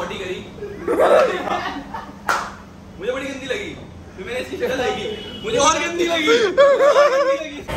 Potty करी, मुझे बड़ी गंदी लगी, फिर मैंने शीशा लगी, मुझे और गंदी लगी।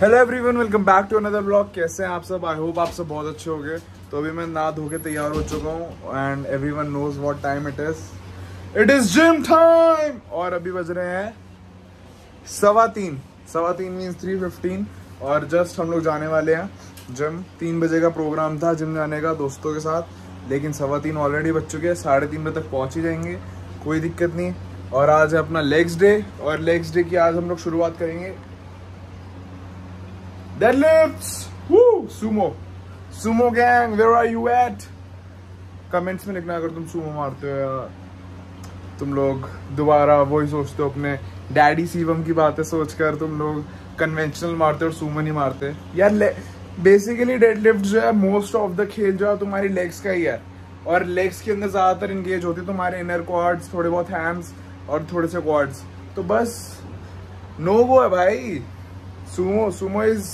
Hello everyone, welcome back to another blog. कैसे हैं आप सब? आई होप आप सब बहुत अच्छे होंगे। तो अभी मैं नहा धो के तैयार हो चुका हूँ and everyone knows what time it is gym time. और अभी बज रहे हैं 3:15। 3:15 मीन्स 3:15 और जस्ट हम लोग जाने वाले हैं जिम। 3 बजे का प्रोग्राम था जिम जाने का दोस्तों के साथ, लेकिन 3:15 ऑलरेडी बज चुके हैं। 3:30 बजे तक पहुँच ही जाएंगे, कोई दिक्कत नहीं। और आज है अपना लेग्स डे और लेग्स डे की आज हम लोग शुरुआत करेंगे deadlifts, woo, sumo gang, where are you at? Comments में लिखना अगर तुम सुमो मारते हो या तुम लोग दोबारा वही सोचते हो अपने डैडी शिवम की बातें सोचकर तुम लोग कन्वेंशनल मारते हो और सुमो नहीं मारते। यार बेसिकली डेडलिफ्ट जो है मोस्ट ऑफ द खेल जो है तुम्हारी लेग्स का ही है और लेग्स के अंदर ज़्यादातर इंगेज होती है तुम्हारे इनर क्वाड्स, थोड़े बहुत हैम्स और थोड़े से क्वाड्स। तो बस नो वो है भाई, सुमो इज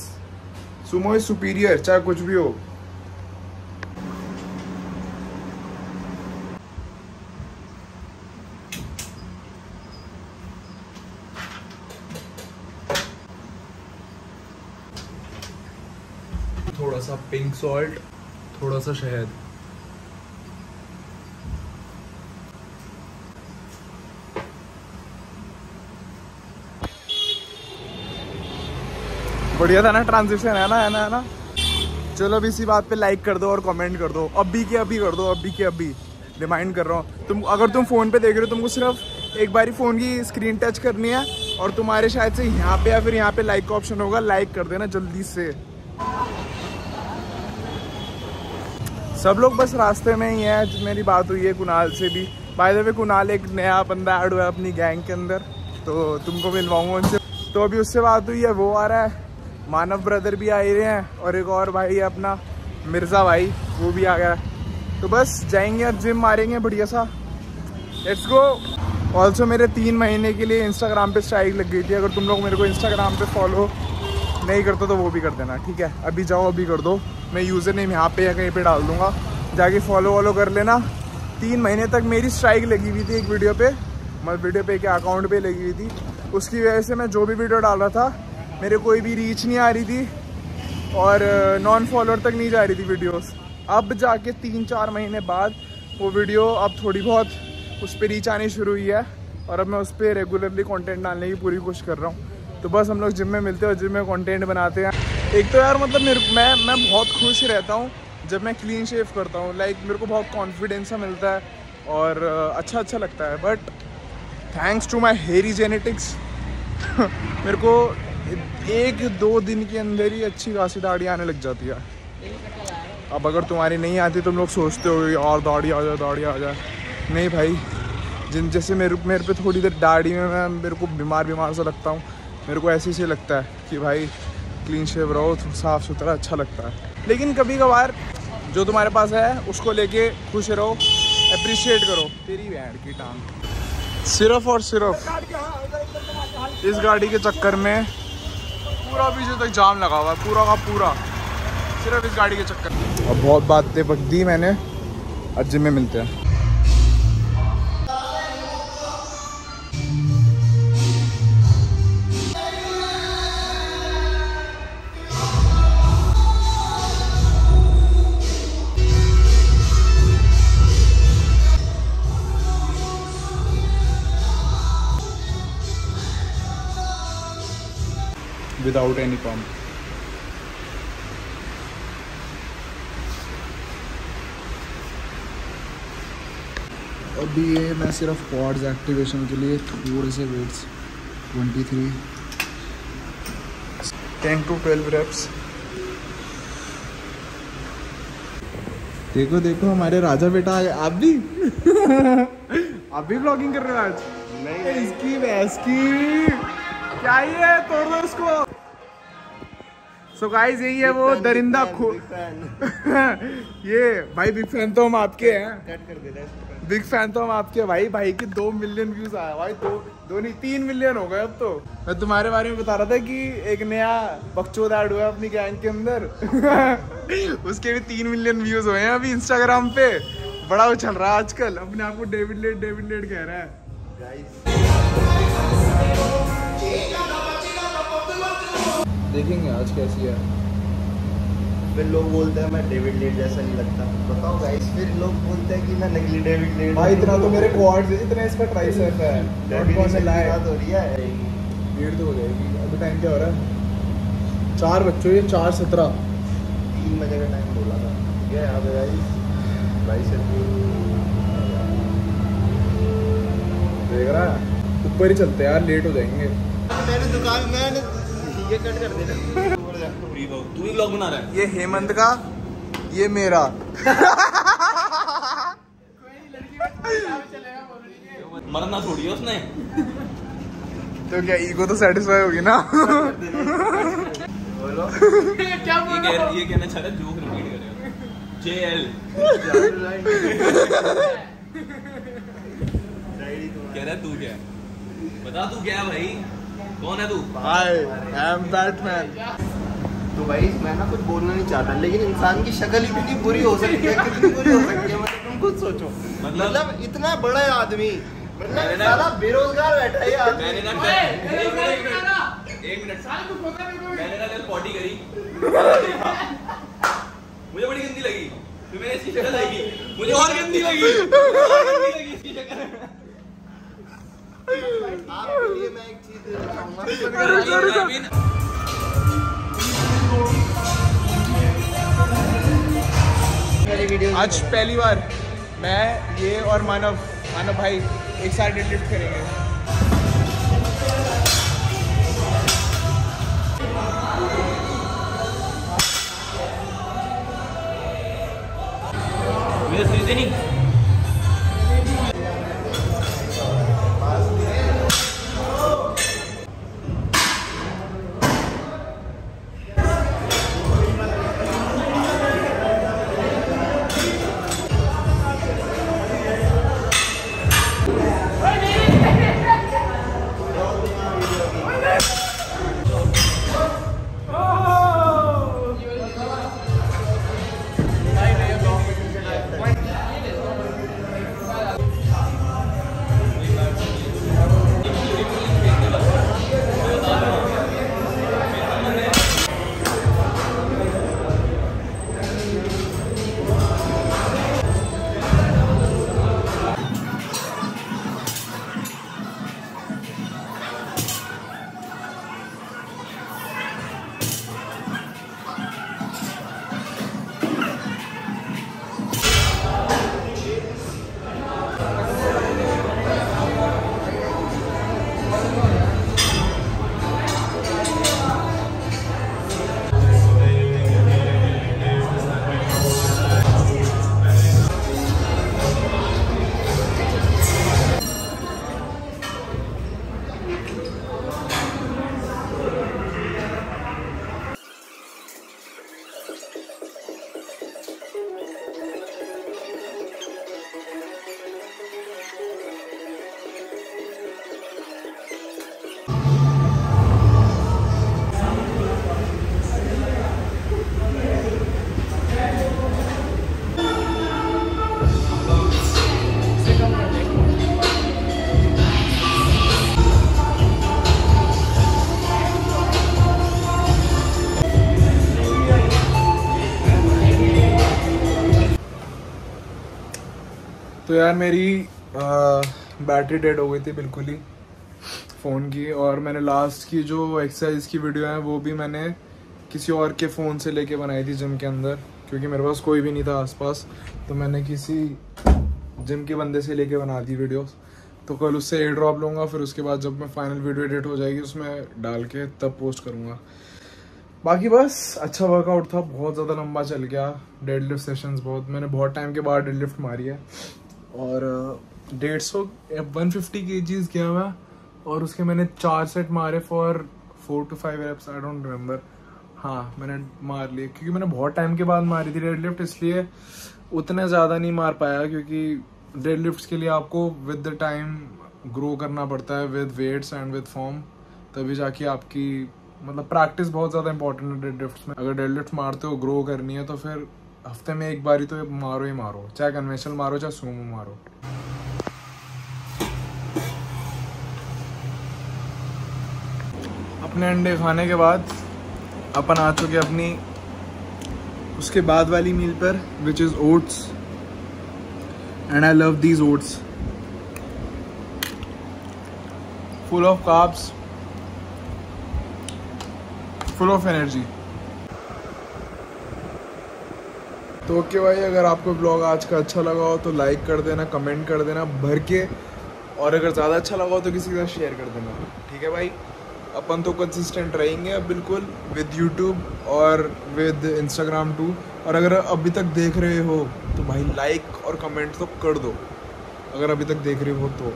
सुपीरियर, चाहे कुछ भी हो। थोड़ा सा पिंक सॉल्ट, थोड़ा सा शहद। बढ़िया था ना ट्रांजिशन, है ना। चलो अभी इसी बात पे लाइक कर दो और कमेंट कर दो, अभी कर दो। रिमाइंड कर रहा हूँ, तुम अगर तुम फ़ोन पे देख रहे हो तुमको सिर्फ एक बारी फ़ोन की स्क्रीन टच करनी है और तुम्हारे शायद से यहाँ पे या फिर यहाँ पे लाइक का ऑप्शन होगा, लाइक कर देना जल्दी से। सब लोग बस रास्ते में ही है। मेरी बात हुई है कुणाल से भी, बाय द वे कुणाल एक नया बंदा ऐड हुआ है अपनी गैंग के अंदर, तो तुमको मिलवाऊँगा उनसे। तो अभी उससे बात हुई है, वो आ रहा है, मानव ब्रदर भी आए रहे हैं और एक और भाई है अपना मिर्ज़ा भाई, वो भी आ गया। तो बस जाएंगे और जिम मारेंगे बढ़िया सा, लेट्स गो। ऑल्सो मेरे 3 महीने के लिए इंस्टाग्राम पे स्ट्राइक लग गई थी, अगर तुम लोग मेरे को इंस्टाग्राम पे फॉलो नहीं करते तो वो भी कर देना, ठीक है? अभी जाओ, अभी कर दो। मैं यूज़र नेम यहाँ पे या कहीं पर डाल दूँगा, जाके फॉलो वॉलो कर लेना। 3 महीने तक मेरी स्ट्राइक लगी हुई थी एक वीडियो पर, मतलब वीडियो पे के अकाउंट पर लगी हुई थी। उसकी वजह से मैं जो भी वीडियो डाल रहा था मेरे कोई भी रीच नहीं आ रही थी और नॉन फॉलोअर तक नहीं जा रही थी वीडियोस। अब जाके 3-4 महीने बाद वो वीडियो अब थोड़ी बहुत उस पर रीच आनी शुरू हुई है और अब मैं उस पर रेगुलरली कंटेंट डालने की पूरी कोशिश कर रहा हूँ। तो बस हम लोग जिम में मिलते हैं और जिम में कंटेंट बनाते हैं। एक तो यार मतलब मैं बहुत खुश रहता हूँ जब मैं क्लीन शेव करता हूँ, लाइक मेरे को बहुत कॉन्फिडेंस मिलता है और अच्छा लगता है। बट थैंक्स टू माई हेरी जेनेटिक्स मेरे को 1-2 दिन के अंदर ही अच्छी खासी दाढ़ी आने लग जाती है। अब अगर तुम्हारी नहीं आती तुम लोग सोचते हो यार दाढ़ी आ जाए। नहीं भाई, जैसे मेरे पे थोड़ी देर दाढ़ी में मेरे को बीमार सा लगता हूँ। मेरे को ऐसे ही लगता है कि भाई क्लीन शेव रहो, साफ़ सुथरा अच्छा लगता है। लेकिन कभी कभार जो तुम्हारे पास है उसको लेके खुश रहो, अप्रिशिएट करो। तेरी भैंड की टांग सिर्फ और सिर्फ इस गाड़ी के चक्कर में पूरा पीछे तक जाम लगा हुआ है, पूरा का पूरा सिर्फ इस गाड़ी के चक्कर में। अब बहुत बातें बक दी मैंने, अब जिम में मिलते हैं। Without any pump. अभी ये मैं सिर्फ क्वाड्स एक्टिवेशन के लिए थोड़े से वेट्स 23 10 to 12 रेप्स। देखो देखो हमारे राजा बेटा आ गया। आप भी आप भी ब्लॉगिंग कर रहे हो आज? नहीं इसकी भैंस की क्या ये तोड़ दो उसको। सो गाइस यही है वो दरिंदा खो ये भाई बिग फैन तो हम आपके हैं, बिग फैन तो हम आपके भाई। भाई के 2 मिलियन व्यूज आया भाई, 2 नहीं 3 मिलियन हो गए अब तो। मैं तुम्हारे बारे में बता रहा था कि एक नया बकचोद ऐड हुआ अपनी गैंग के अंदर उसके भी 3 मिलियन व्यूज हुए हैं अभी इंस्टाग्राम पे। बड़ा उछल रहा है आजकल, अपने आप को डेविड लेड कह रहा है। देखेंगे आज कैसी है। फिर लोग बोलते हैं मैं डेविड लेड जैसा नहीं लगता, बताओ गाइस। फिर लोग बोलते हैं कि मैं नकली डेविड लेड भाई। इतना तो मेरे क्वाड्स है, इतना इसका ट्राइसेप है। डेविड कौन से लाए बात हो रही है। भीड़ तो हो जाएगी अभी। टाइम क्या हो रहा है? 4 बच्चों ये 4:17 3 बजे का टाइम बोला था। ठीक है यहाँ पे गाइस देख रहा है। ऊपर ही चलते यार, लेट हो जाएंगे। मैंने दुकान में ये कट कर देना। तू ही व्लॉग बना रहा है। ये हेमंत का, ये मेरा मरना छोड़ी है उसने तो क्या ईगो तो सेटिस्फाई होगी ना। बोलो क्या ये कहना चाह रहा जोक रिपीट करेगा। JL कह रहा तू क्या है? बता तू क्या है भाई, कौन है तू? भाई I am Batman। तो भाई मैं ना कुछ बोलना नहीं चाहता, लेकिन इंसान की शक्ल इतनी बुरी हो सकती है, कितनी बुरी हो सकती है। मतलब तुम खुद सोचो, मतलब इतना बड़ा आदमी, मतलब साला बेरोजगार बैठा है यार। मैंने ना एक मिनट साल को मैंने ना पॉटी करी, मुझे बड़ी गंदी लगी। तुम्हें इसकी शक्ल लगी, मुझे और गंदी लगी, इसकी शक्ल। आपके लिए मैं एक चीज देना चाहूँगा। आज पहली बार मैं ये और मानव भाई एक साथ डेडलिफ्ट करेंगे। तो यार मेरी बैटरी डेड हो गई थी बिल्कुल ही फ़ोन की, और मैंने लास्ट की जो एक्सरसाइज की वीडियो है वो भी मैंने किसी और के फ़ोन से लेके बनाई थी जिम के अंदर, क्योंकि मेरे पास कोई भी नहीं था आसपास। तो मैंने किसी जिम के बंदे से लेके बना दी वीडियोस। तो कल उससे एयर ड्रॉप लूँगा, फिर उसके बाद जब मैं फाइनल वीडियो एडिट हो जाएगी उसमें डाल के तब पोस्ट करूँगा। बाकी बस अच्छा वर्कआउट था, बहुत ज़्यादा लंबा चल गया। डेडलिफ्ट सेशंस मैंने बहुत टाइम के बाद डेडलिफ्ट मारी है और 150 kgs किया हुआ और उसके मैंने 4 सेट मारे for 4 to 5 reps, I don't remember. हाँ मैंने मार लिए क्योंकि मैंने बहुत टाइम के बाद मारी थी डेडलिफ्ट, इसलिए उतने ज़्यादा नहीं मार पाया क्योंकि डेडलिफ्ट्स के लिए आपको विद द टाइम ग्रो करना पड़ता है with weights and with form, तभी जाके आपकी मतलब प्रैक्टिस बहुत ज़्यादा इंपॉर्टेंट है डेडलिफ्ट्स में। अगर डेडलिफ्ट मारते हो ग्रो करनी है तो फिर हफ्ते में एक बार तो मारो ही मारो, चाहे कन्वेंशनल मारो चाहे सुमो मारो। अपने अंडे खाने के बाद अपन आ चुके अपनी उसके बाद वाली मील पर which is oats and I love these oats, full of carbs, full of energy. तो ओके भाई, अगर आपको ब्लॉग आज का अच्छा लगा हो तो लाइक कर देना, कमेंट कर देना भर के, और अगर ज़्यादा अच्छा लगा हो तो किसी के साथ शेयर कर देना। ठीक है भाई, अपन तो कंसिस्टेंट रहेंगे अब बिल्कुल विद यूट्यूब और विद इंस्टाग्राम टू। और अगर अभी तक देख रहे हो तो भाई लाइक और कमेंट तो कर दो, अगर अभी तक देख रहे हो तो।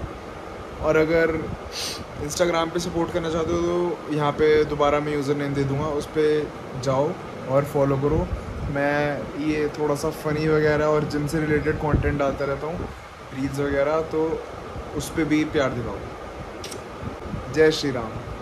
और अगर इंस्टाग्राम पे सपोर्ट करना चाहते हो तो यहाँ पे दोबारा मैं यूज़र नेम दे दूँगा, उस पर जाओ और फॉलो करो। मैं ये थोड़ा सा फ़नी वगैरह और जिम से रिलेटेड कंटेंट डालता रहता हूँ, रील्स वगैरह, तो उस पर भी प्यार दिलाओ। जय श्री राम।